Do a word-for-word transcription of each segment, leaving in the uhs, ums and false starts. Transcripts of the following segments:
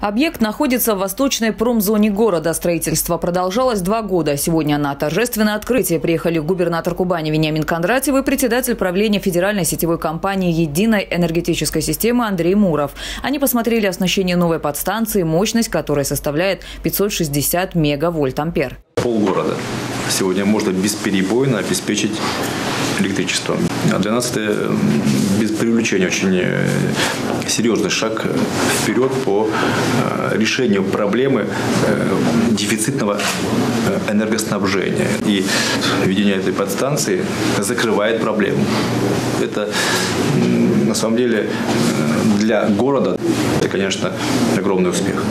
Объект находится в восточной промзоне города. Строительство продолжалось два года. Сегодня на торжественное открытие приехали губернатор Кубани Вениамин Кондратьев и председатель правления федеральной сетевой компании «Единой энергетической системы» Андрей Муров. Они посмотрели оснащение новой подстанции, мощность которой составляет пятьсот шестьдесят мегавольт-ампер. Полгорода сегодня можно бесперебойно обеспечить электричеством. А для нас это без привлечения очень серьезный шаг вперед по решению проблемы дефицитного энергоснабжения. И введение этой подстанции закрывает проблему. Это на самом деле для города, это, конечно, огромный успех.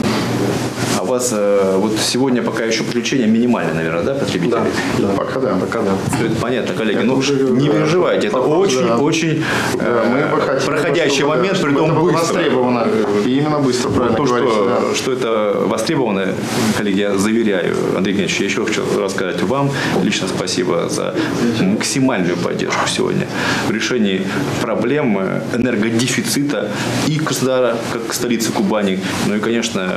А у вас вот сегодня пока еще привлечение минимальное, наверное, да, потребителей? Да, да, пока да. Пока да. Это понятно, коллеги. Это ну, уже, не да, переживайте, это очень-очень да. очень, проходящий момент, да, притом это быстро. Востребовано. И именно быстро, правильно то, говорите, что, да. что это востребовано, коллеги, я заверяю, Андрей Геннадьевич, я еще хочу рассказать вам. Лично спасибо за максимальную поддержку сегодня в решении проблем энергодефицита и Краснодара, как столицы Кубани, ну и, конечно,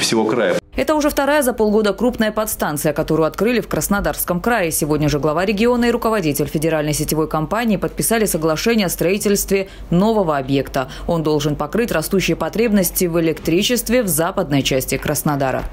всего края. Это уже вторая за полгода крупная подстанция, которую открыли в Краснодарском крае. Сегодня же глава региона и руководитель федеральной сетевой компании подписали соглашение о строительстве нового объекта. Он должен покрыть растущие потребности в электричестве в западной части Краснодара.